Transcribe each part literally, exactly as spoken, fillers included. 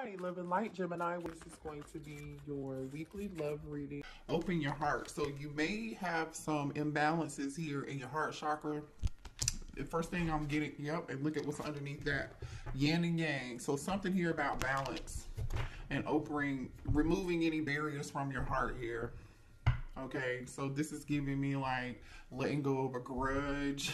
Hi, Love and Light Gemini. This is going to be your weekly love reading. Open your heart. So you may have some imbalances here in your heart chakra. The first thing I'm getting, yep, and look at what's underneath that. Yin and yang. So something here about balance and opening, removing any barriers from your heart here. Okay, so this is giving me like letting go of a grudge.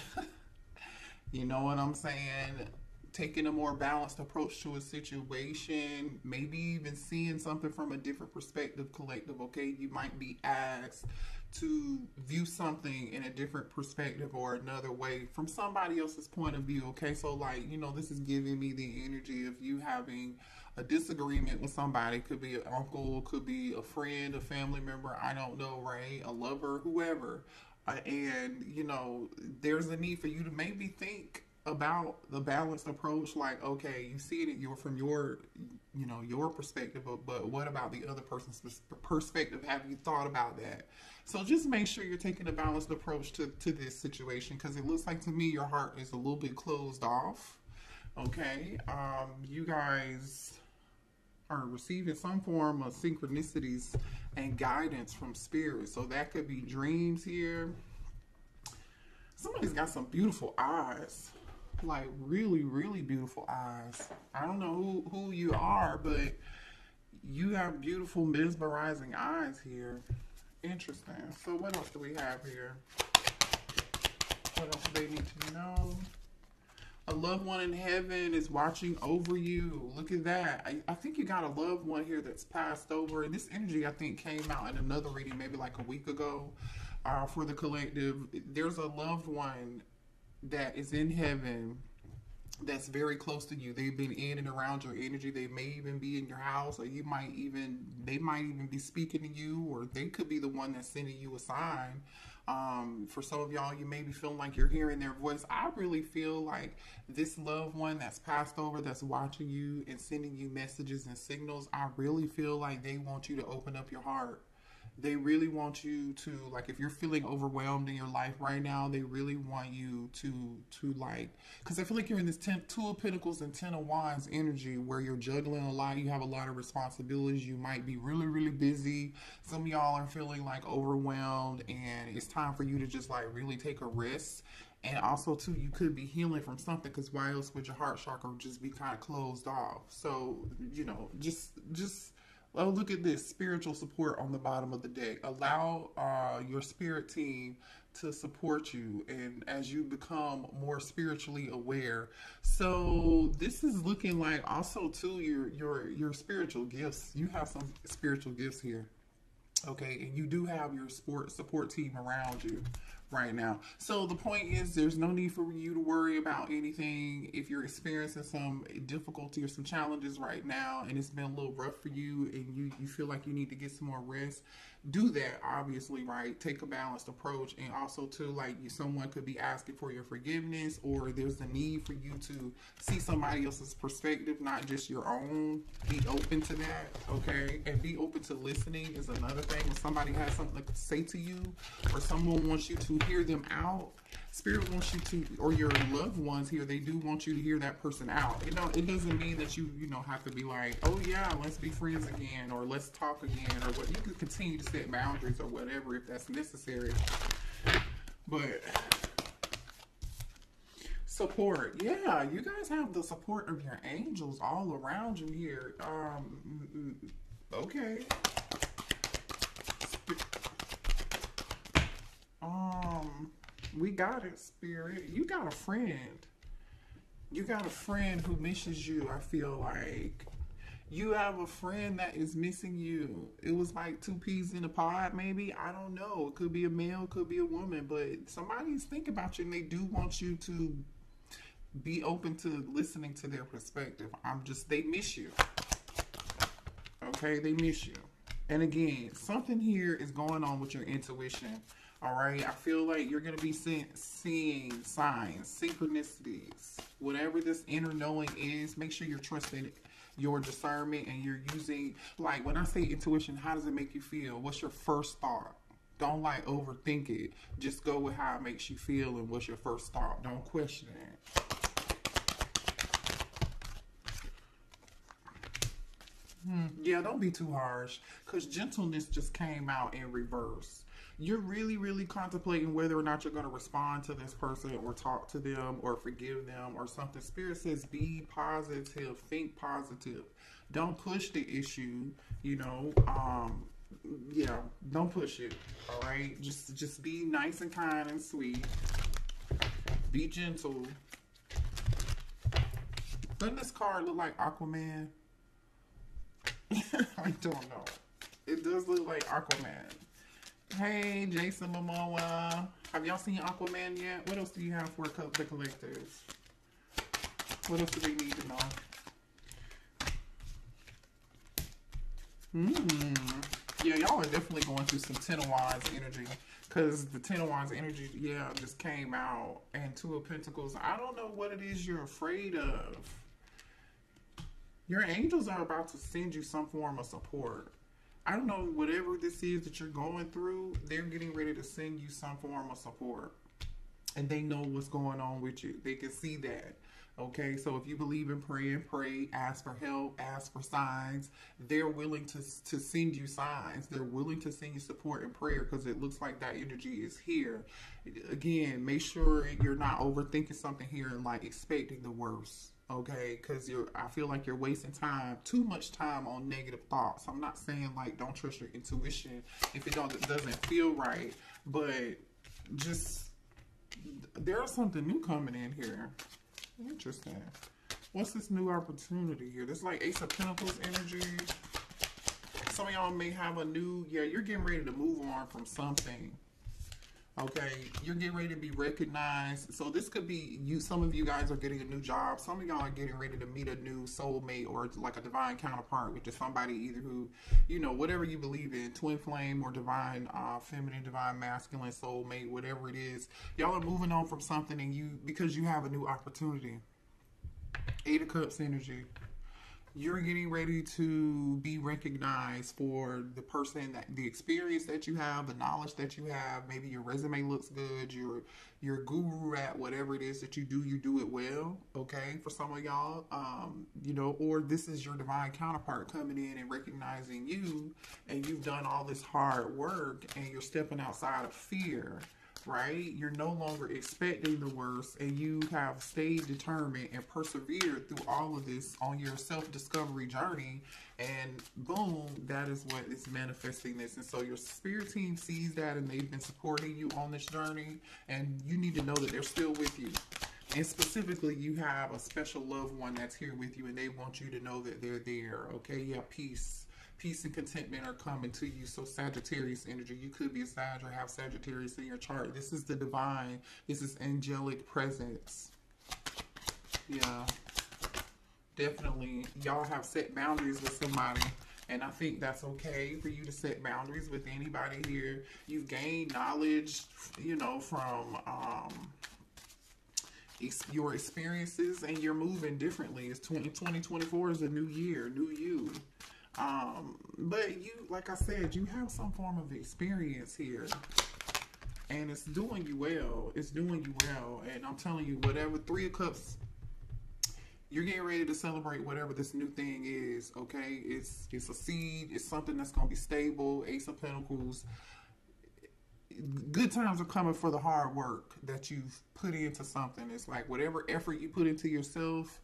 You know what I'm saying? Taking a more balanced approach to a situation, maybe even seeing something from a different perspective, collective, okay? You might be asked to view something in a different perspective or another way from somebody else's point of view, okay? So like, you know, this is giving me the energy of you having a disagreement with somebody. Could be an uncle, could be a friend, a family member, I don't know, right? A lover, whoever. Uh, and, you know, there's a need for you to maybe think about the balanced approach, like, okay, you see it you're from your, you know, your perspective, but, but what about the other person's perspective? Have you thought about that? So just make sure you're taking a balanced approach to, to this situation, because it looks like to me your heart is a little bit closed off, okay? Um, you guys are receiving some form of synchronicities and guidance from spirit, so that could be dreams here. Somebody's got some beautiful eyes. Like really, really beautiful eyes. I don't know who, who you are, but you have beautiful, mesmerizing eyes here. Interesting. So what else do we have here? What else do they need to know? A loved one in heaven is watching over you. Look at that. I, I think you got a loved one here that's passed over. And this energy, I think, came out in another reading maybe like a week ago uh, for the collective. There's a loved one that is in heaven that's very close to you. They've been in and around your energy. They may even be in your house, or you might even they might even be speaking to you, or they could be the one that's sending you a sign. Um for some of y'all, you may be feeling like you're hearing their voice. I really feel like this loved one that's passed over, that's watching you and sending you messages and signals, I really feel like they want you to open up your heart. They really want you to, like, if you're feeling overwhelmed in your life right now, they really want you to, to like, because I feel like you're in this ten, two of Pentacles and Ten of Wands energy where you're juggling a lot. You have a lot of responsibilities. You might be really, really busy. Some of y'all are feeling, like, overwhelmed, and it's time for you to just, like, really take a rest. And also, too, you could be healing from something, because why else would your heart chakra just be kind of closed off? So, you know, just, just... Oh, look at this, spiritual support on the bottom of the deck. Allow uh, your spirit team to support you, and as you become more spiritually aware. So this is looking like also too your your your spiritual gifts. You have some spiritual gifts here, okay? And you do have your support support team around you right now. So the point is, there's no need for you to worry about anything. If you're experiencing some difficulty or some challenges right now, and it's been a little rough for you, and you, you feel like you need to get some more rest, do that, obviously, right? Take a balanced approach. And also, too, like, you, someone could be asking for your forgiveness, or there's the need for you to see somebody else's perspective, not just your own. Be open to that, okay? And be open to listening is another thing. When somebody has something to say to you, or someone wants you to hear them out, spirit wants you to, or your loved ones here, they do want you to hear that person out. You know, it doesn't mean that you, you know, have to be like, oh yeah, let's be friends again, or let's talk again, or what. You can continue to set boundaries or whatever if that's necessary. But support, yeah, you guys have the support of your angels all around you here. Um, okay. Um, we got it, spirit. You got a friend. You got a friend who misses you, I feel like. You have a friend that is missing you. It was like two peas in a pod, maybe. I don't know. It could be a male, it could be a woman, but somebody's thinking about you, and they do want you to be open to listening to their perspective. I'm just, they miss you. Okay, they miss you. And again, something here is going on with your intuition. All right, I feel like you're going to be seeing signs, synchronicities, whatever this inner knowing is. Make sure you're trusting your discernment, and you're using, like, when I say intuition, how does it make you feel? What's your first thought? Don't, like, overthink it. Just go with how it makes you feel and what's your first thought. Don't question it. Hmm. Yeah, don't be too harsh, because gentleness just came out in reverse. You're really, really contemplating whether or not you're going to respond to this person or talk to them or forgive them or something. Spirit says be positive, think positive. Don't push the issue, you know. Um, yeah, don't push it, all right? Just, just be nice and kind and sweet. Be gentle. Doesn't this card look like Aquaman? I don't know. It does look like Aquaman. Hey, Jason Momoa. Have y'all seen Aquaman yet? What else do you have for the collectors? What else do they need to know? Mm. Yeah, y'all are definitely going through some Ten of Wands energy. Because the Ten of Wands energy, yeah, just came out. And Two of Pentacles. I don't know what it is you're afraid of. Your angels are about to send you some form of support. I don't know, whatever this is that you're going through, they're getting ready to send you some form of support. And they know what's going on with you. They can see that. Okay, so if you believe in praying, pray, ask for help, ask for signs. They're willing to, to send you signs. They're willing to send you support and prayer because it looks like that energy is here. Again, make sure you're not overthinking something here and like expecting the worst. Okay, because you're, I feel like you're wasting time, too much time on negative thoughts. I'm not saying like don't trust your intuition if it don't, doesn't feel right, but just there's something new coming in here. Interesting. What's this new opportunity here? This is like Ace of Pentacles energy. Some of y'all may have a new, yeah, you're getting ready to move on from something. Okay, you're getting ready to be recognized. So this could be you. Some of you guys are getting a new job. Some of y'all are getting ready to meet a new soulmate or like a divine counterpart, which is somebody either who, you know, whatever you believe in, twin flame or divine uh, feminine, divine masculine, soulmate, whatever it is. Y'all are moving on from something and you, because you have a new opportunity. Eight of Cups energy. You're getting ready to be recognized for the person, that the experience that you have, the knowledge that you have. Maybe your resume looks good. You're, you're a guru at whatever it is that you do. You do it well, okay, for some of y'all, um, you know, or this is your divine counterpart coming in and recognizing you, and you've done all this hard work, and you're stepping outside of fear. Right? You're no longer expecting the worst, and you have stayed determined and persevered through all of this on your self-discovery journey, and boom, that is what is manifesting this. And so your spirit team sees that, and they've been supporting you on this journey, and you need to know that they're still with you. And specifically, you have a special loved one that's here with you, and they want you to know that they're there. Okay? Yeah, peace. Peace and contentment are coming to you. So Sagittarius energy, you could be a Sag or have Sagittarius in your chart. This is the divine. This is angelic presence. Yeah, definitely. Y'all have set boundaries with somebody. And I think that's okay for you to set boundaries with anybody here. You've gained knowledge, you know, from um, your experiences, and you're moving differently. It's twenty twenty-four is a new year, new you. Um, but you, like I said, you have some form of experience here, and it's doing you well. It's doing you well. And I'm telling you, whatever Three of Cups, you're getting ready to celebrate whatever this new thing is. Okay. It's, it's a seed. It's something that's going to be stable. Ace of Pentacles. Good times are coming for the hard work that you've put into something. It's like whatever effort you put into yourself,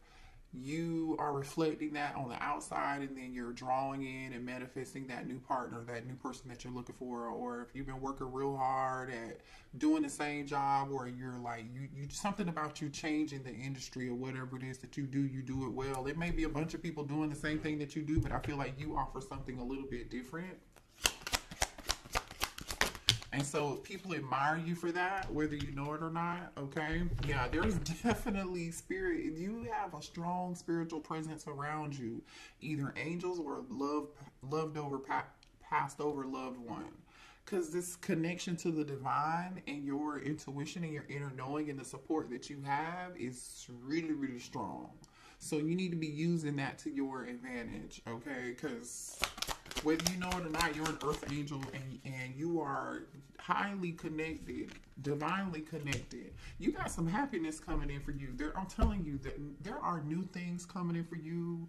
you are reflecting that on the outside, and then you're drawing in and manifesting that new partner, that new person that you're looking for. Or if you've been working real hard at doing the same job, or you're like, you, you something about you changing the industry or whatever it is that you do, you do it well. It may be a bunch of people doing the same thing that you do, but I feel like you offer something a little bit different. And so people admire you for that, whether you know it or not, okay? Yeah, there's definitely spirit. You have a strong spiritual presence around you, either angels or love, loved over, passed over loved one. Because this connection to the divine and your intuition and your inner knowing and the support that you have is really, really strong. So you need to be using that to your advantage, okay? Because whether you know it or not, you're an earth angel, and, and you are highly connected, divinely connected. You got some happiness coming in for you. There, I'm telling you that there are new things coming in for you.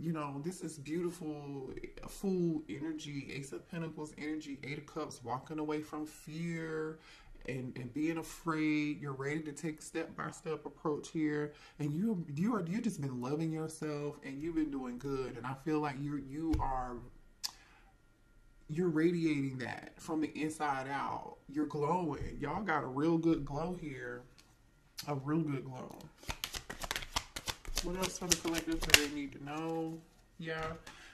you know, this is beautiful fool energy, Ace of Pentacles energy, Eight of Cups, walking away from fear and, and being afraid. You're ready to take step-by-step approach here. And you you are you just been loving yourself and you've been doing good. And I feel like you you are you're radiating that from the inside out. You're glowing. Y'all got a real good glow here. A real good glow. What else for the collective do they need to know? Yeah.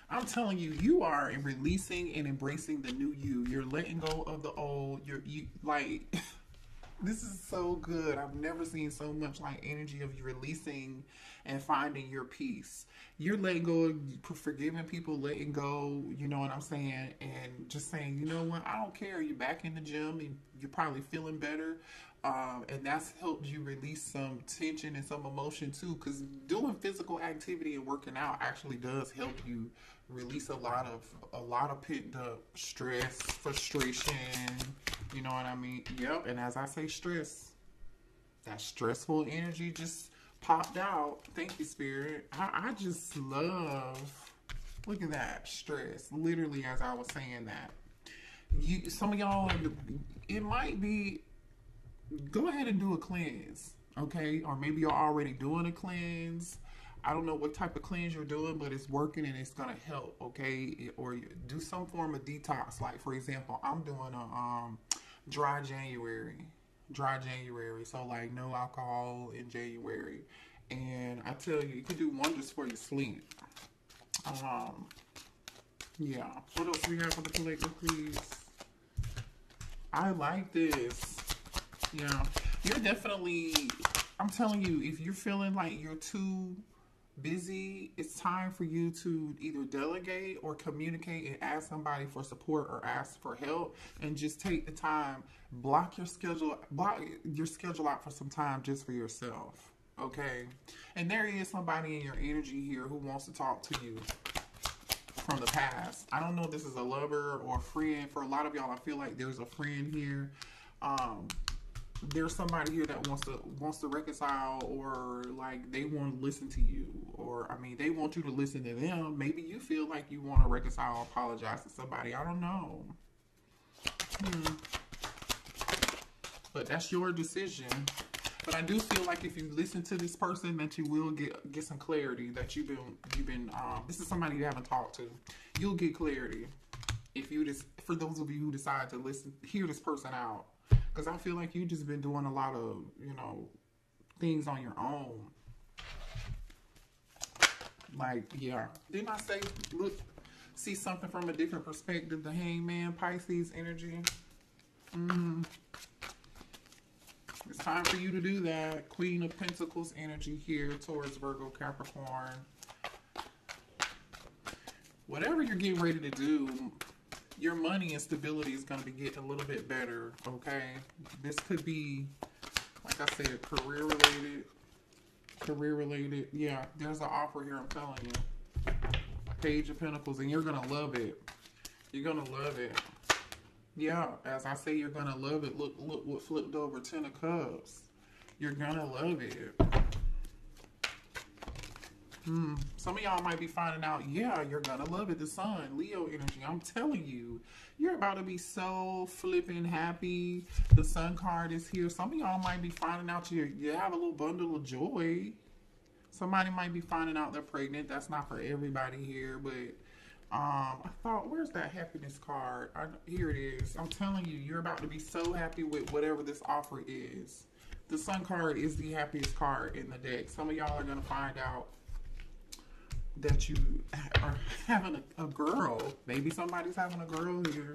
I'm telling you, you are releasing and embracing the new you. You're letting go of the old. You're you, like, this is so good. I've never seen so much like energy of you releasing and finding your peace. You're letting go of forgiving people, letting go, you know what I'm saying? And just saying, you know what? I don't care. You're back in the gym and you're probably feeling better. Um, and that's helped you release some tension and some emotion too, because doing physical activity and working out actually does help you release a lot of a lot of pent up stress, frustration. You know what I mean? Yep. And as I say, stress, that stressful energy just popped out. Thank you, Spirit. I, I just love. Look at that stress. Literally, as I was saying that, you some of y'all, it might be. Go ahead and do a cleanse, okay? Or maybe you're already doing a cleanse. I don't know what type of cleanse you're doing, but it's working and it's gonna help, okay? Or you do some form of detox. Like, for example, I'm doing a um, dry January. Dry January, so like no alcohol in January. And I tell you, it can do wonders for your sleep. Um, yeah. What else do we have for the collective, please? I like this. Yeah, you're definitely, I'm telling you, if you're feeling like you're too busy, it's time for you to either delegate or communicate and ask somebody for support or ask for help, and just take the time, block your schedule, block your schedule out for some time just for yourself, okay? And there is somebody in your energy here who wants to talk to you from the past. I don't know if this is a lover or a friend. For a lot of y'all, I feel like there's a friend here. Um... There's somebody here that wants to wants to reconcile, or like they want to listen to you, or I mean they want you to listen to them. Maybe you feel like you want to reconcile or apologize to somebody. I don't know. Hmm. But that's your decision. But I do feel like if you listen to this person, that you will get get some clarity that you've been you've been. Um, this is somebody you haven't talked to. You'll get clarity if you just, for those of you who decide to listen, hear this person out. Because I feel like you've just been doing a lot of, you know, things on your own. Like, yeah. Didn't I say, look, see something from a different perspective? The Hangman, Pisces energy. Mm. It's time for you to do that. Queen of Pentacles energy here towards Virgo, Capricorn. Whatever you're getting ready to do, your money and stability is going to be getting a little bit better, okay? This could be, like I said, career related, career related. Yeah, there's an offer here, I'm telling you. Page of Pentacles, and you're going to love it. You're going to love it. Yeah, as I say, you're going to love it. Look, look what flipped over, Ten of Cups. You're going to love it. Mm. Some of y'all might be finding out, yeah, you're gonna love it. The Sun, Leo energy. I'm telling you, you're about to be so flipping happy. The Sun card is here. Some of y'all might be finding out you, you have a little bundle of joy. Somebody might be finding out they're pregnant. That's not for everybody here, but um, I thought, where's that happiness card? I, here it is. I'm telling you, you're about to be so happy with whatever this offer is. The Sun card is the happiest card in the deck. Some of y'all are gonna find out that you are having a, a girl. Maybe somebody's having a girl here.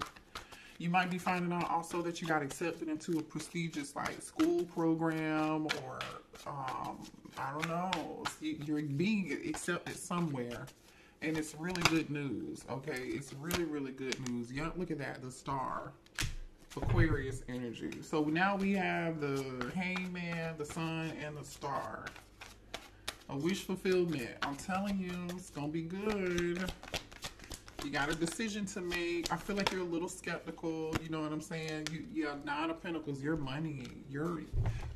You might be finding out also that you got accepted into a prestigious like school program, or um, I don't know. You're being accepted somewhere, and it's really good news, okay? It's really, really good news. Yeah, look at that, the Star, Aquarius energy. So now we have the Hangman, the Sun, and the Star. A wish fulfillment. I'm telling you, it's gonna be good. You got a decision to make. I feel like you're a little skeptical. You know what I'm saying? You, you have Nine of Pentacles. Your money. You're,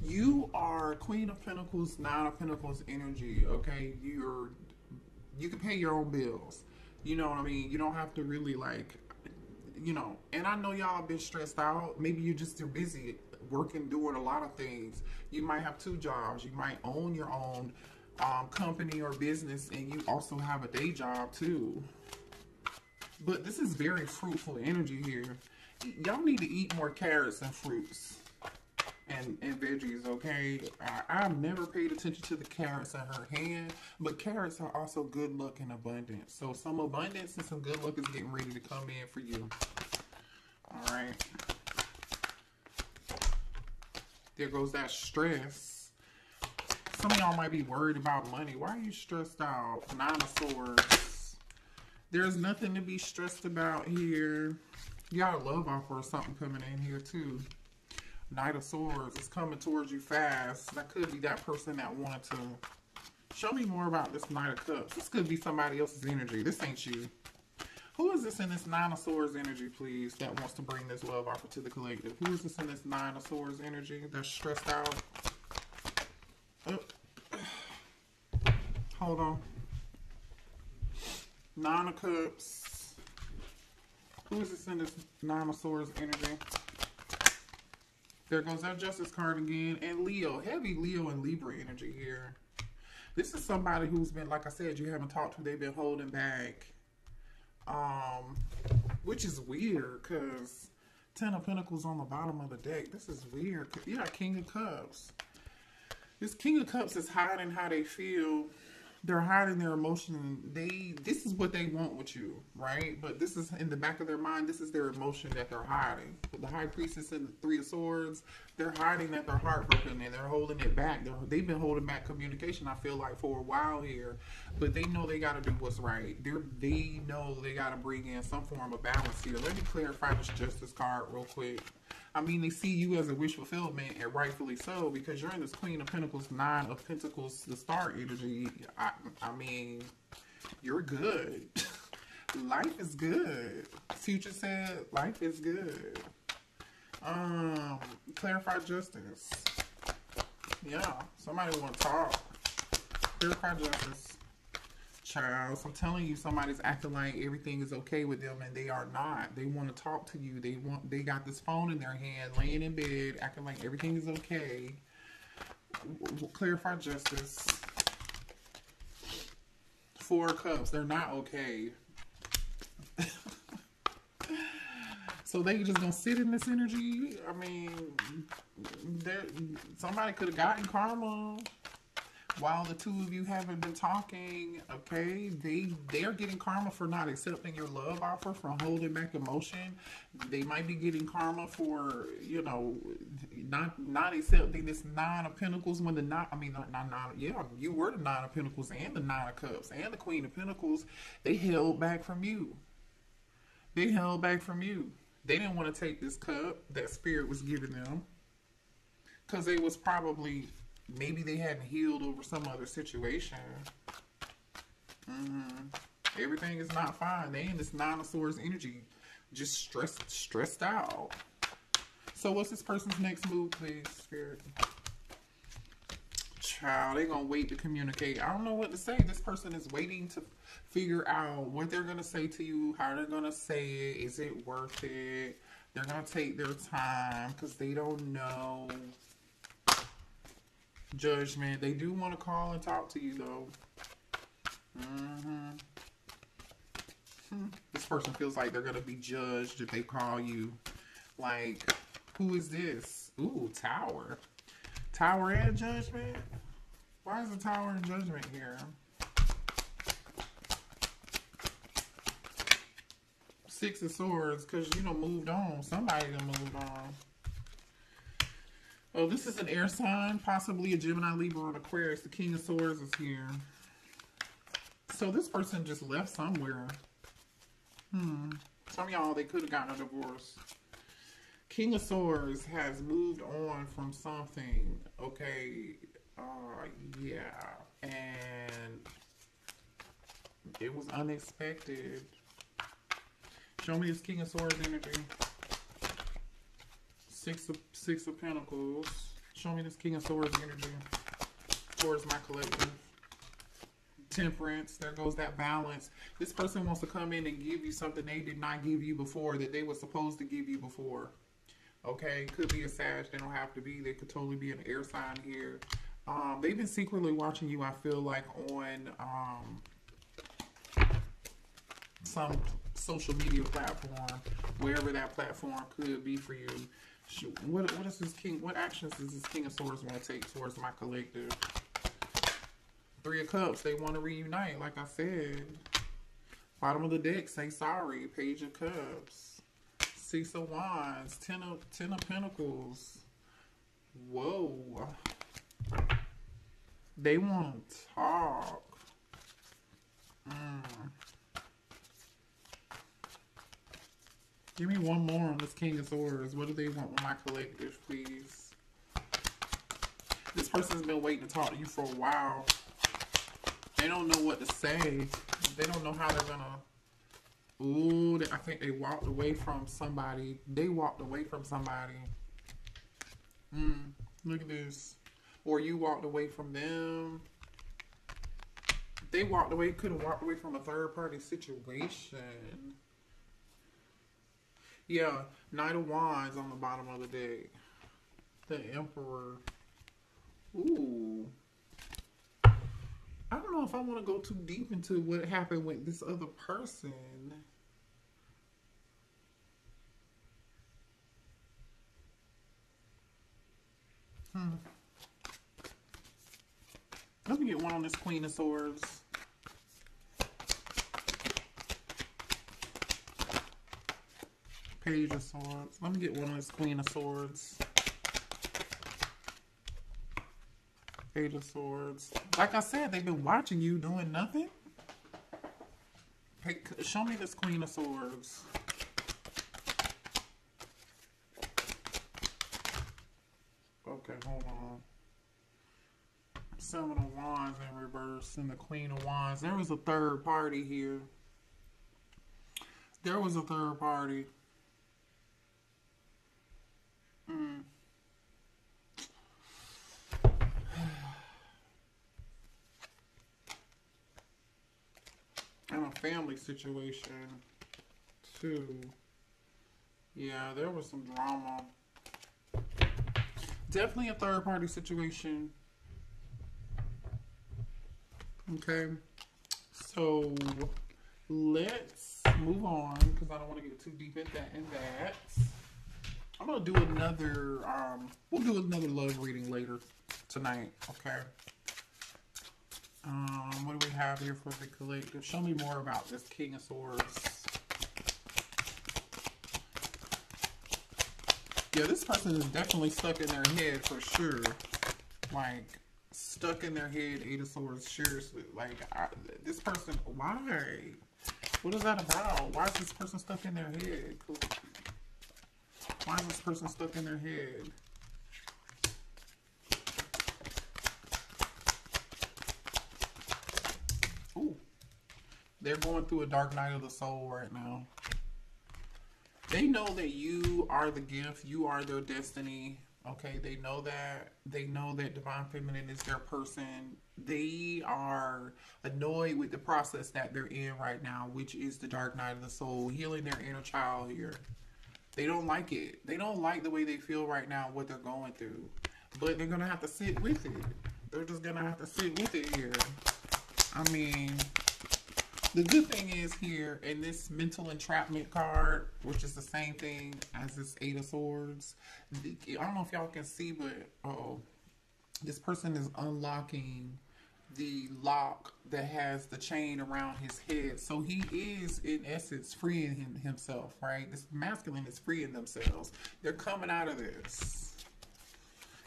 you are Queen of Pentacles, Nine of Pentacles energy. Okay, you're you can pay your own bills. You know what I mean? You don't have to really, like, you know, and I know y'all been stressed out. Maybe you're just too busy working, doing a lot of things. You might have two jobs. You might own your own um, company or business, and you also have a day job too. But this is very fruitful energy here. Y'all need to eat more carrots and fruits and, and veggies, okay? I, I've never paid attention to the carrots in her hand, but carrots are also good luck and abundance. So some abundance and some good luck is getting ready to come in for you. All right. There goes that stress. Some of y'all might be worried about money. Why are you stressed out? Nine of Swords. There's nothing to be stressed about here. You got a love offer or something coming in here too. Knight of Swords is coming towards you fast. That could be that person that wanted to show me more about this Knight of Cups. This could be somebody else's energy. This ain't you. Who is this in this Nine of Swords energy, please, that wants to bring this love offer to the collective? Who is this in this Nine of Swords energy that's stressed out? Oh. Hold on. Nine of Cups. Who is this in this Nine of Swords energy? There goes that Justice card again. And Leo. Heavy Leo and Libra energy here. This is somebody who's been, like I said, you haven't talked to. They've been holding back. Um, which is weird because Ten of Pentacles on the bottom of the deck. This is weird. Yeah, King of Cups. This King of Cups is hiding how they feel. They're hiding their emotion. They, this is what they want with you, right? But this is in the back of their mind. This is their emotion that they're hiding. With the High Priestess and the Three of Swords, they're hiding that they're heartbroken and they're holding it back. They're, they've been holding back communication, I feel like, for a while here. But they know they got to do what's right. They're, they know they got to bring in some form of balance here. Let me clarify this Justice card real quick. I mean, they see you as a wish fulfillment, and rightfully so, because you're in this Queen of Pentacles, Nine of Pentacles, the Star energy. I, I mean, you're good. Life is good. Future said, life is good. Um, clarify justice. Yeah, somebody want to talk. Clarify justice. Child, I'm telling you, somebody's acting like everything is okay with them, and they are not. They want to talk to you. They want. They got this phone in their hand, laying in bed, acting like everything is okay. We'll clarify justice. Four Cups. They're not okay. So they just gonna sit in this energy. I mean, somebody could have gotten karma. While the two of you haven't been talking, okay, they, they're getting karma for not accepting your love offer, for holding back emotion. They might be getting karma for, you know, not not accepting this Nine of Pentacles when the nine, I mean, not, not, not, yeah, you were the Nine of Pentacles and the Nine of Cups and the Queen of Pentacles. They held back from you. They held back from you. They didn't want to take this cup that Spirit was giving them because they was probably... Maybe they hadn't healed over some other situation. Mm-hmm. Everything is not fine. They in this Nine of Swords energy. Just stressed, stressed out. So what's this person's next move, please, Spirit? Child, they're going to wait to communicate. I don't know what to say. This person is waiting to figure out what they're going to say to you, how they're going to say it, is it worth it? They're going to take their time because they don't know. Judgment. They do want to call and talk to you though. Mm-hmm. Hmm. This person feels like they're gonna be judged if they call you. Like, who is this? Ooh, Tower. Tower and Judgment? Why is the Tower and Judgment here? Six of Swords, because you done moved on. Somebody done moved on. Oh, this is an air sign, possibly a Gemini, Libra, or an Aquarius. The King of Swords is here. So this person just left somewhere. Hmm. Some of y'all, they could have gotten a divorce. King of Swords has moved on from something. Okay. Uh, yeah. And it was unexpected. Show me this King of Swords energy. Six of, six of Pentacles. Show me this King of Swords energy towards my collective. temperance. There goes that balance. This person wants to come in and give you something they did not give you before, that they were supposed to give you before. Okay, could be a Sag. They don't have to be. They could totally be an air sign here. Um, they've been secretly watching you, I feel like, on um, some social media platform, wherever that platform could be for you. Shoot, what, what is this king? What actions does this King of Swords want to take towards my collective? Three of Cups, they want to reunite, like I said. Bottom of the deck, say sorry. Page of Cups. Six of Wands. Ten of, ten of Pentacles. Whoa. They want to talk. Mm. Give me one more on this King of Swords. What do they want with my collective, please? This person's been waiting to talk to you for a while. They don't know what to say. They don't know how they're gonna... Ooh, I think they walked away from somebody. They walked away from somebody. Mm, look at this. Or you walked away from them. They walked away, could have walked away from a third-party situation. Yeah, Knight of Wands on the bottom of the deck. The Emperor. Ooh. I don't know if I want to go too deep into what happened with this other person. Hmm. Let me get one on this Queen of Swords. Page of Swords. Let me get one on this Queen of Swords. Page of Swords. Like I said, they've been watching you doing nothing. Hey, show me this Queen of Swords. Okay, hold on. Seven of Wands in reverse and the Queen of Wands. There was a third party here. There was a third party. Mm. And a family situation too. Yeah, there was some drama. Definitely a third party situation. Okay, so let's move on because I don't want to get too deep in that. In that, I'm gonna do another. Um, we'll do another love reading later tonight. Okay. Um, what do we have here for the collective? Show me more about this King of Swords. Yeah, this person is definitely stuck in their head for sure. Like. Stuck in their head, Eight of Swords, seriously. Like, I, this person, why? What is that about? Why is this person stuck in their head? Why is this person stuck in their head? Ooh. They're going through a dark night of the soul right now. They know that you are the gift. You are their destiny. Okay, they know that. They know that Divine Feminine is their person. They are annoyed with the process that they're in right now, which is the dark night of the soul, healing their inner child here. They don't like it. They don't like the way they feel right now, what they're going through. But they're going to have to sit with it. They're just going to have to sit with it here. I mean, the good thing is here, in this mental entrapment card, which is the same thing as this Eight of Swords. I don't know if y'all can see, but uh-oh, this person is unlocking the lock that has the chain around his head. So he is, in essence, freeing him, himself, right? This masculine is freeing themselves. They're coming out of this.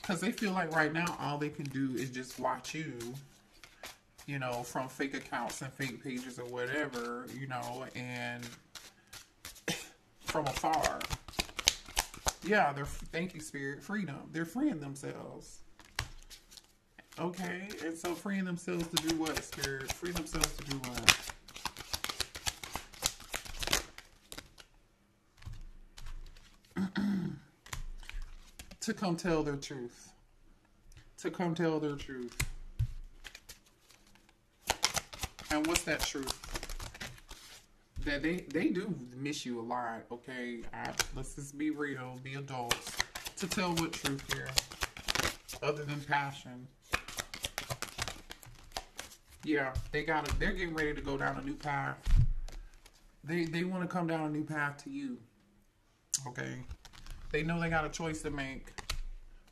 Because they feel like right now, all they can do is just watch you. You know, from fake accounts and fake pages or whatever, you know, and from afar. Yeah, they're, thank you, Spirit, freedom. They're freeing themselves. Okay, and so freeing themselves to do what, Spirit? Free themselves to do what? To come tell their truth. To come tell their truth. And what's that truth? That they, they do miss you a lot, okay? I, let's just be real, be adults. To tell what truth here, other than passion. Yeah, they gotta, they're getting ready to go down a new path. They, they want to come down a new path to you, okay? They know they got a choice to make.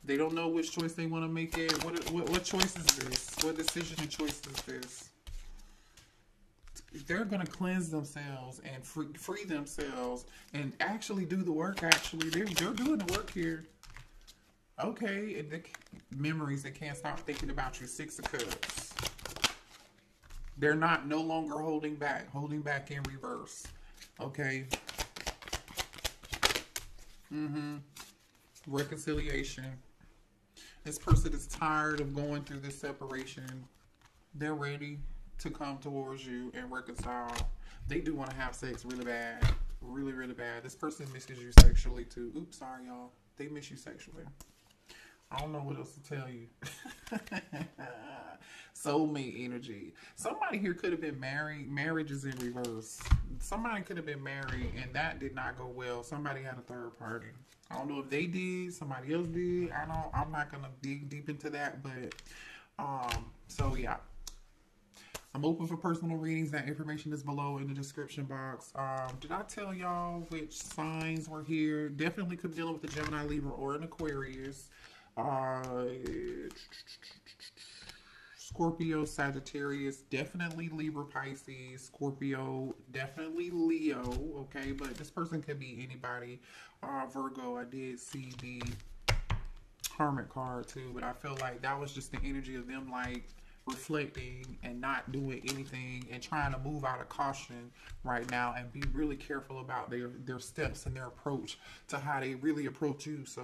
They don't know which choice they want to make yet. What, what, what choice is this? What decision and choice is this? They're going to cleanse themselves and free, free themselves and actually do the work, actually. They're, they're doing the work here. Okay, and the memories, they can't stop thinking about you. Six of Cups. They're not no longer holding back. Holding back in reverse. Okay. Mm-hmm. Reconciliation. This person is tired of going through this separation. They're ready to come towards you and reconcile. They do want to have sex really bad. Really, really bad. This person misses you sexually too. Oops, sorry, y'all. They miss you sexually. I don't know what else to tell you. Soulmate energy. Somebody here could have been married. Marriage is in reverse. Somebody could have been married and that did not go well. Somebody had a third party. I don't know if they did. Somebody else did. I don't. I'm not gonna dig deep into that. But um. So yeah. I'm open for personal readings. That information is below in the description box. Um, did I tell y'all which signs were here? Definitely could be dealing with the Gemini, Libra, or an Aquarius. Uh, Scorpio, Sagittarius, definitely Libra, Pisces, Scorpio, definitely Leo. Okay, but this person could be anybody. Uh, Virgo, I did see the Hermit card too, but I feel like that was just the energy of them, like, reflecting and not doing anything and trying to move out of caution right now and be really careful about their, their steps and their approach to how they really approach you. So